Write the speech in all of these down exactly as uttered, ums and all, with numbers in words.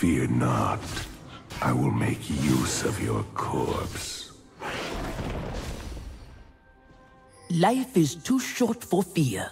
Fear not. I will make use of your corpse. Life is too short for fear.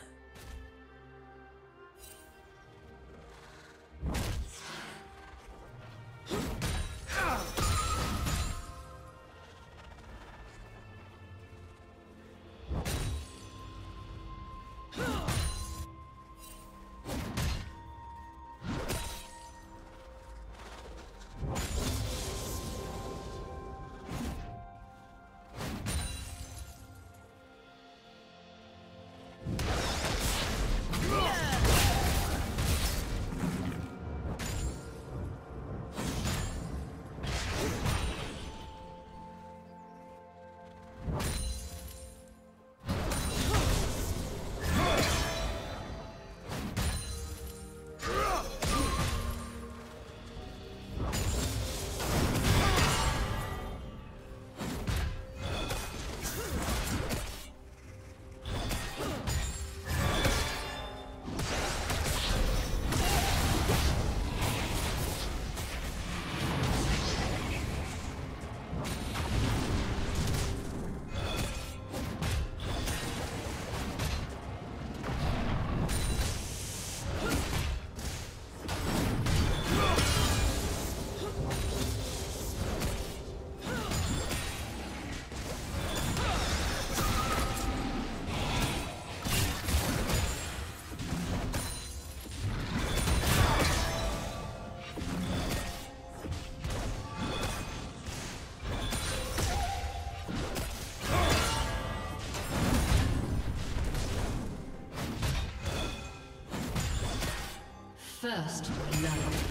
First love.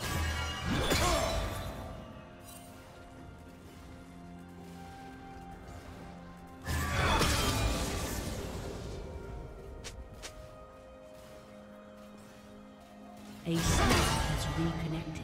A summoner has reconnected.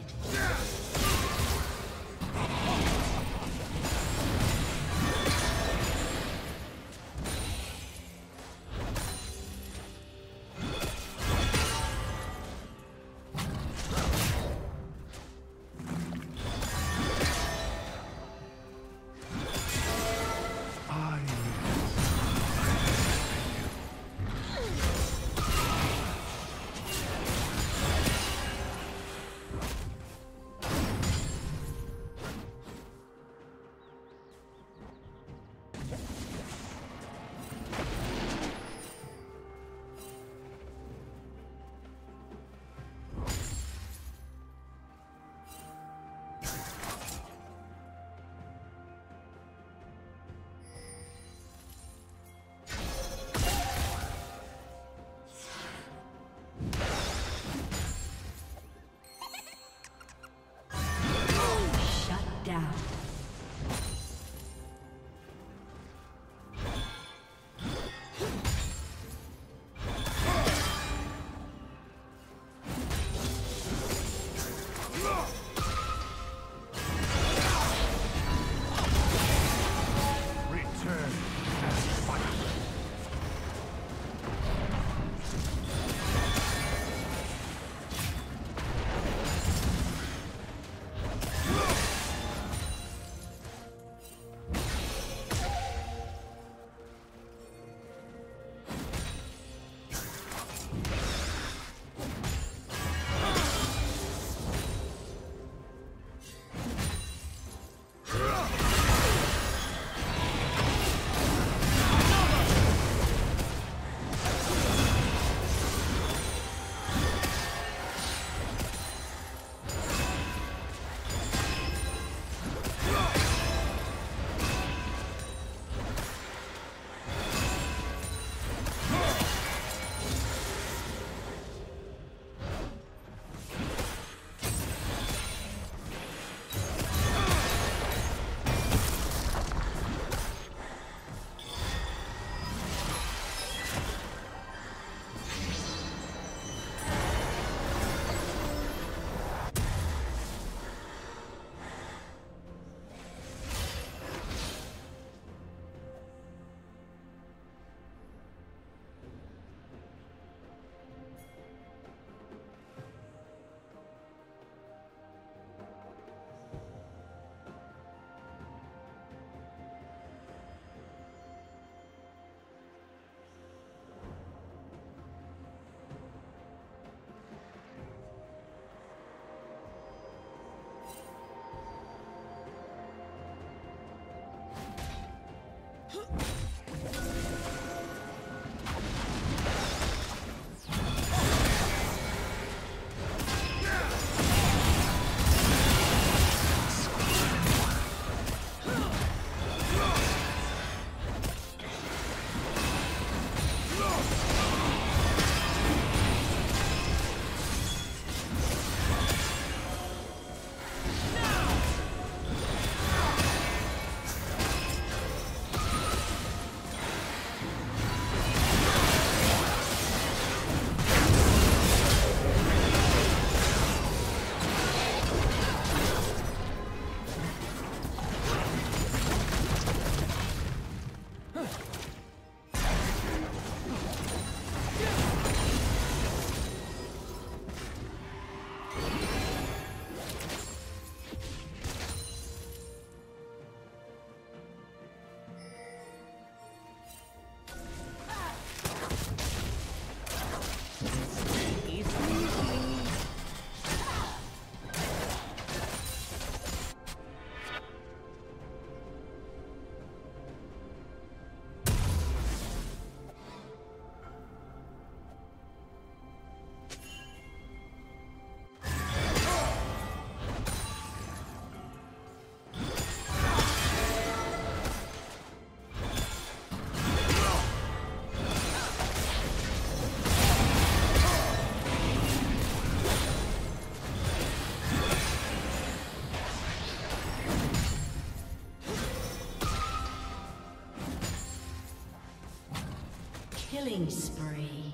Killing spree.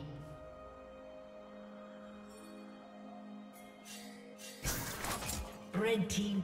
Red team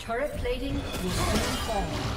Turret plating will soon fall.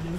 Blue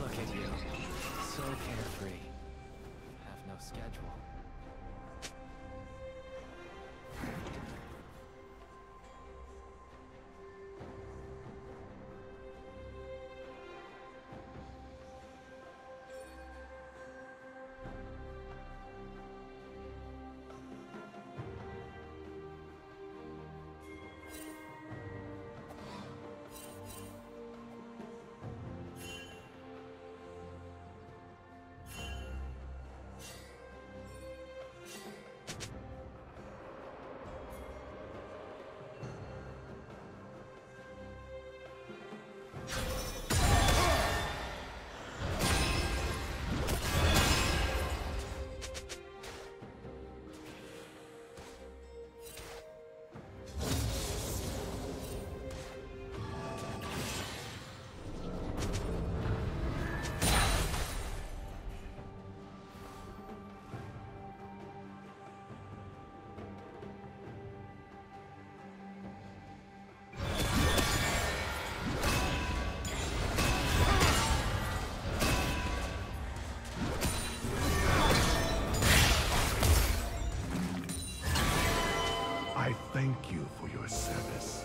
Look at you. so carefree. Have no schedule. Thank you for your service.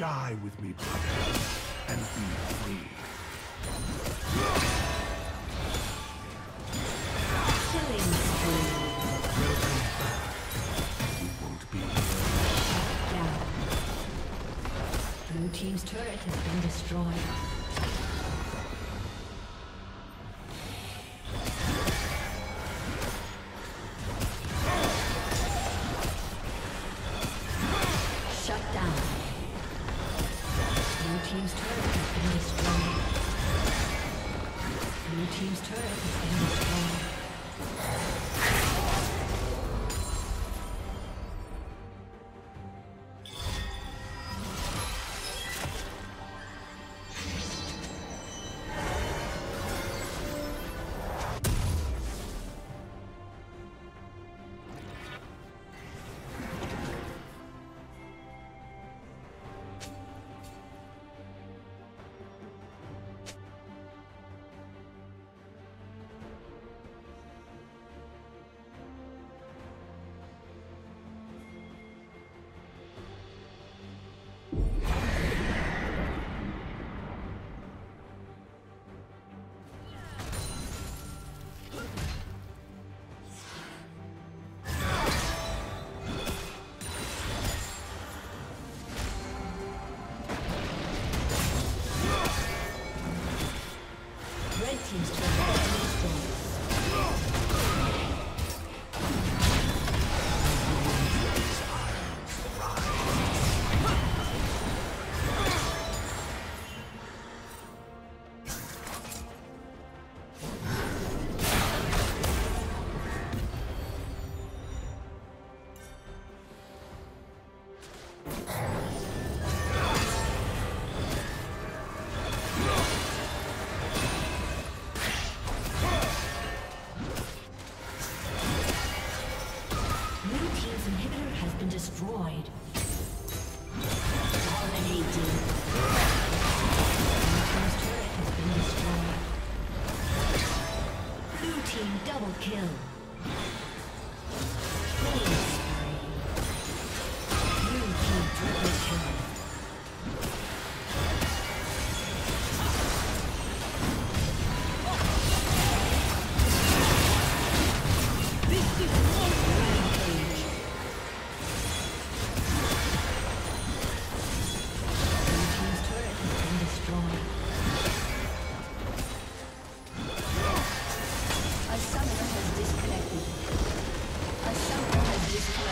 Die with me, brother, and be free. Killing spree. Welcome back. You won't be shut down. Blue team's turret has been destroyed.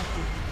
Accepted.